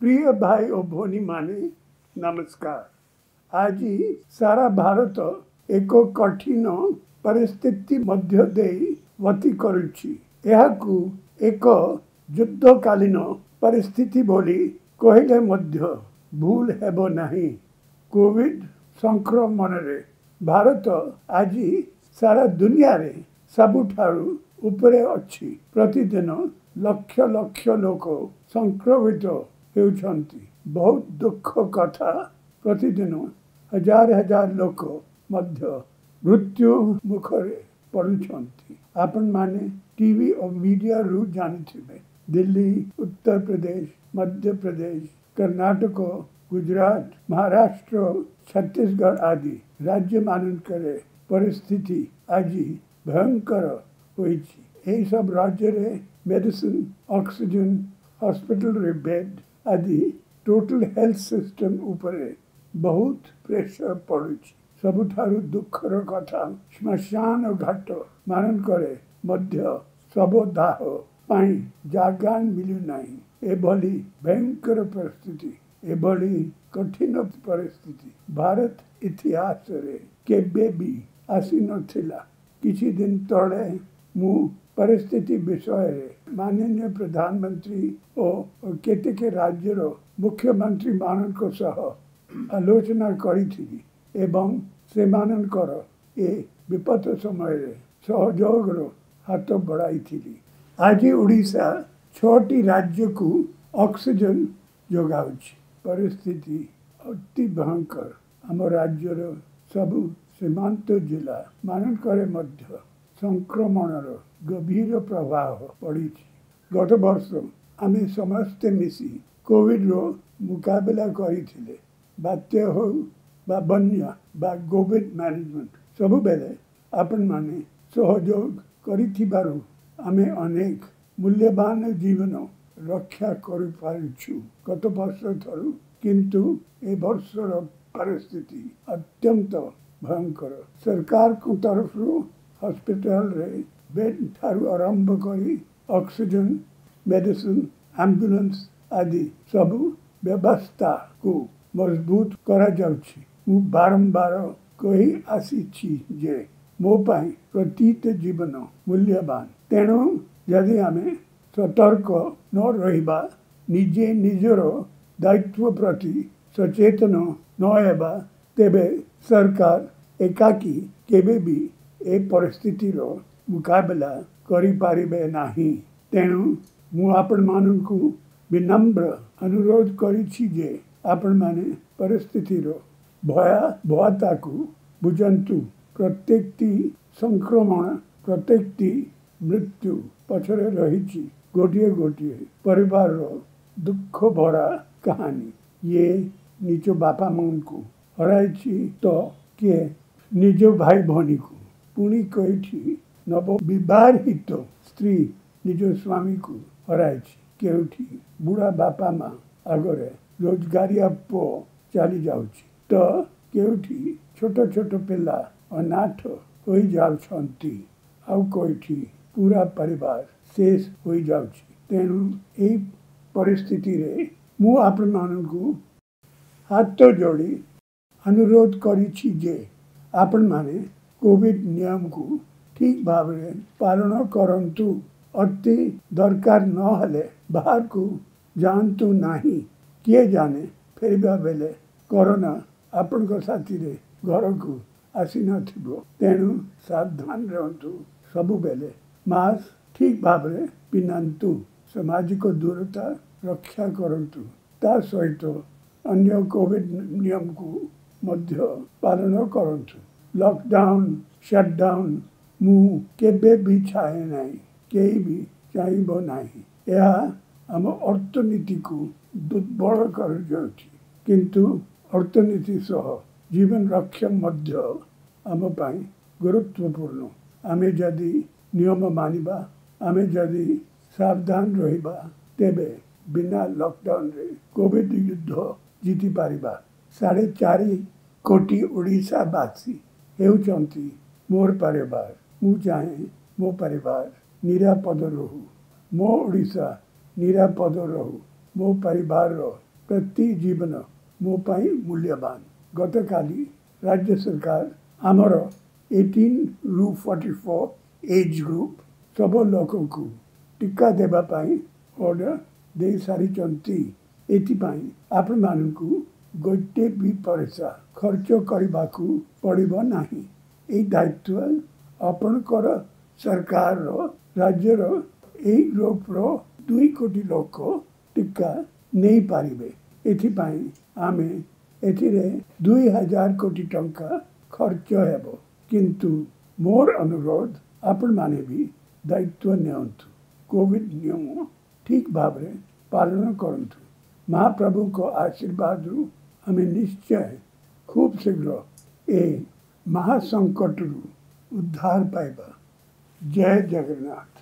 प्रिय भाई और भोनी माने नमस्कार। आज सारा भारत एक कठिन परिस्थिति मध्य देई गति करुछि। एहाकू एक युद्धकालीन परिस्थिति बोली कहले मध्य भूल हेबो नाही। कोविड संक्रमण रे भारत आज सारा दुनिया रे सबुठारु उपरे अछि। प्रतिदिन लक्ष लक्ष लोक संक्रमित होउछंती। बहुत दुख कथा। प्रतिदिन हजार हजार लोक मध्य मृत्यु मुखरे पड़ुछंती। आपण माने टीवी और मीडिया रु जानथिबे। दिल्ली, उत्तर प्रदेश, मध्य प्रदेश, कर्नाटक, गुजरात, महाराष्ट्र, छत्तीसगढ़ आदि राज्य मानकरे परिस्थिति आज भयंकर होइछि। एहि सब राज्य रे मेडिसिन, ऑक्सीजन, हॉस्पिटल रे बेड आदि टोटल हेल्थ सिस्टम उपरे बहुत प्रेशर पड़ुछि। सबुठारु दुखर कथा श्मशान घाट मानकरे मध्य शवदाह पाई जागा मिलू नहीं। एभली भयंकर परिस्थिति, एभली कठिन परिस्थिति भारत इतिहास रे केबे भी आसी नथिला। किछि दिन तले मु परिस्थिति विषय माननीय प्रधानमंत्री और केतेक राज्यर मुख्यमंत्री मानक सह आलोचना करिथिली एवं से मानकर ए विपद समय सहयोग हाथ बढ़ाई। आज ओडिशा 6 राज्य को ऑक्सीजन जोगाउछि। परिस्थिति अति भयंकर। आम राज्यर सबु सीमांत जिला मानकरे मध्य संक्रमणर गंभीर प्रभाव पड़िछि। गत वर्ष आमे समस्ते मिसी कोविड रो मुकाबला करिथिले। बात्या हो बा बन्या बा कोविड मैनेजमेंट सबु बेले आपन माने सहयोग करिथिबारु आमे अनेक मूल्यवान जीवन रक्षा करिपारुछु गत वर्ष थरु। किंतु ए वर्षर परिस्थिति अत्यंत भयंकर। सरकार को तरफ रु हॉस्पिटल रे बेड थारु आरंभ करी ऑक्सीजन, मेडिसिन, एम्बुलेंस आदि सबु व्यवस्था को मजबूत करा जाउछि। मु बारंबार कही आसीछि जे मो पाई प्रतीत जीवन मूल्यवान। तेणु यदि आम सतर्क न रहिबा, निजे निजर दायित्व प्रति सचेतन न हेबा, तेबे सरकार एकाकी केबे भी ए परिस्थितिर मुकाबला करि पारिबे नाही। तेणु मु आपण माननकु विनम्र अनुरोध करिछि जे आपण माने परिस्थितिर भयावहता को बुझंतु। प्रत्येकटी संक्रमण, प्रत्येकटी मृत्यु पछरे रही गोटे गोटे परिवार दुख भरा कहानी। ये निज बापा मन को हराई तो किए निज भाई भौनी को, पुणी कही नवबिवाहित स्त्री निज स्वामी को हराई, केउठी बुढ़ा बापा माँ आगरे रोजगारिया पो चली जाउछि तो केउठी छोट छोट पिला अनाथ हो जाउछंती, आउ कोइठी पूरा परिवार शेष हो जाउछि। तेणु एई परिस्थिति रे मु आपन माननकु हाथ जोड़ी अनुरोध करिछि जे आपन माने कोविड नियम को ठीक भाव रे पालन करंतु। अति दरकार न हले बाहर को जानतु नाही। किए जाने फेरबा बेले कोरोना आपण साथी रे घर को आसी न। तेणु सावधान रहतु, सबु बेले मास्क ठीक भाव रे पिन्हतु, सामाजिक दूरता रक्षा करतु, ता सहित अन्य कोविड नियम को मध्य पालन करतु। लॉकडाउन, शटडाउन मु केबे भी चाहे नहीं, केई भी चाहबो नहीं। यह आम अर्थनीति को दुर्बल कर जाउछि। किंतु अर्थनीति सह जीवन रक्षा मध्य आम पाई गुरुत्वपूर्ण। आमे जदि नियम मानिबा, आमे जदि सावधान रहिबा, तेबे बिना लॉकडाउन रे कोविड युद्ध जीति पारिबा। 4.5 कोटी ओडिशावासी हेउछंती मोर परिवार। मु चाहे मो परिवार निरापद रहू, मो ओडिशा निरापद रहू, मो परिवार प्रति जीवन मो पाई मूल्यवान। गतकाली राज्य सरकार आमर 18 रू 44 एज ग्रुप सब लोक को टीका देवा अर्डर दे सारी। एपाई आपण मानक गोटे भी पैसा खर्च करने को पड़े ना। ये दायित्व आपणकर सरकार राज्यर यही ग्रुप्र 2 कोटी लोक टीका नहीं पारे। एपाई आम ए 2000 कोटी टंका खर्च हेब। किंतु मोर अनुरोध आपण माने भी दायित्व नियंतु, कोविड नियम ठीक भाव में पालन करंतु। महाप्रभु को आशीर्वाद रु हमें निश्चय खूब शीघ्र ए महासंकट रु उद्धार पाइबा। जय जगन्नाथ।